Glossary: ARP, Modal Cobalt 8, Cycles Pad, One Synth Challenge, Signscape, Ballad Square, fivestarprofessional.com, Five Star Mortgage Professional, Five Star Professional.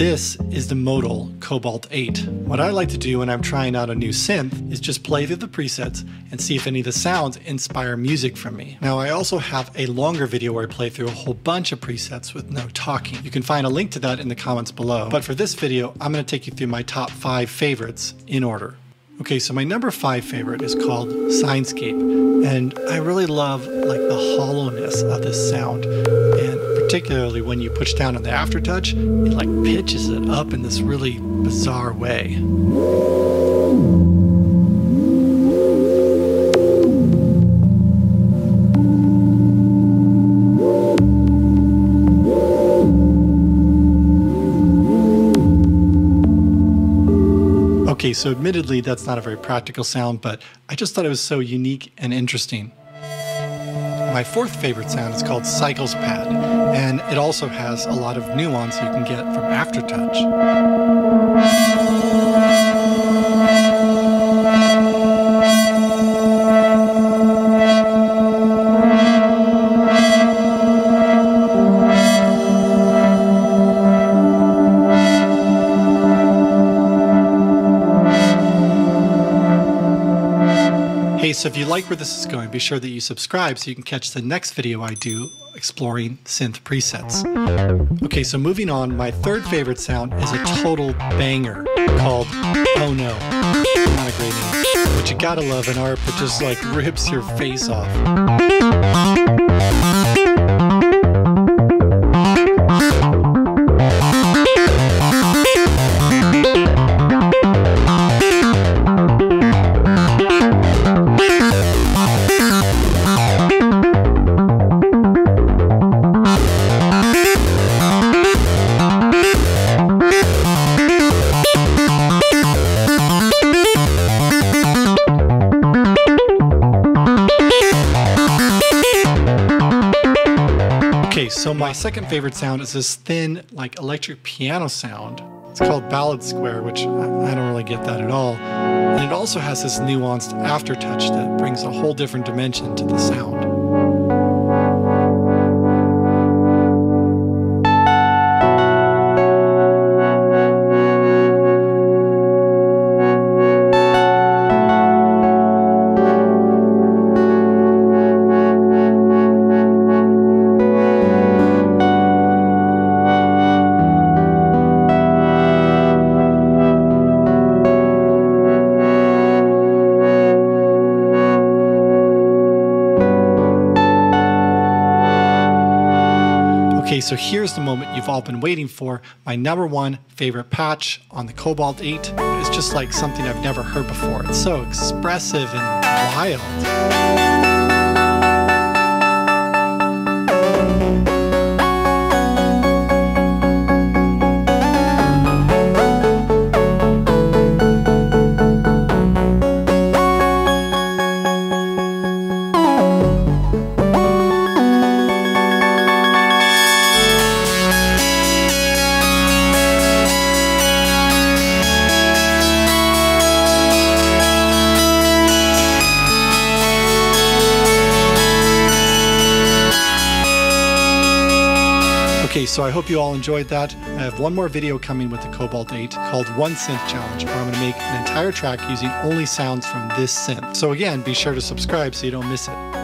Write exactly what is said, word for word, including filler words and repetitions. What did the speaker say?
This is the Modal Cobalt eight. What I like to do when I'm trying out a new synth is just play through the presets and see if any of the sounds inspire music from me. Now I also have a longer video where I play through a whole bunch of presets with no talking. You can find a link to that in the comments below. But for this video, I'm going to take you through my top five favorites in order. Okay, so my number five favorite is called Signscape, and I really love like the hollowness of this sound, and particularly when you push down on the aftertouch, it like pitches it up in this really bizarre way. Okay, so admittedly that's not a very practical sound, but I just thought it was so unique and interesting. My fourth favorite sound is called Cycles Pad, and it also has a lot of nuance you can get from aftertouch. So if you like where this is going, be sure that you subscribe so you can catch the next video I do exploring synth presets. Okay, so moving on, my third favorite sound is a total banger called Oh No. Not a great name, but you gotta love an A R P that just like rips your face off. So my second favorite sound is this thin, like electric piano sound. It's called Ballad Square, which I don't really get that at all. And it also has this nuanced aftertouch that brings a whole different dimension to the sound. Okay, so here's the moment you've all been waiting for. My number one favorite patch on the Cobalt eight is just like something I've never heard before. It's so expressive and wild. Okay, so I hope you all enjoyed that. I have one more video coming with the Cobalt eight called One Synth Challenge, where I'm going to make an entire track using only sounds from this synth. So again, be sure to subscribe so you don't miss it.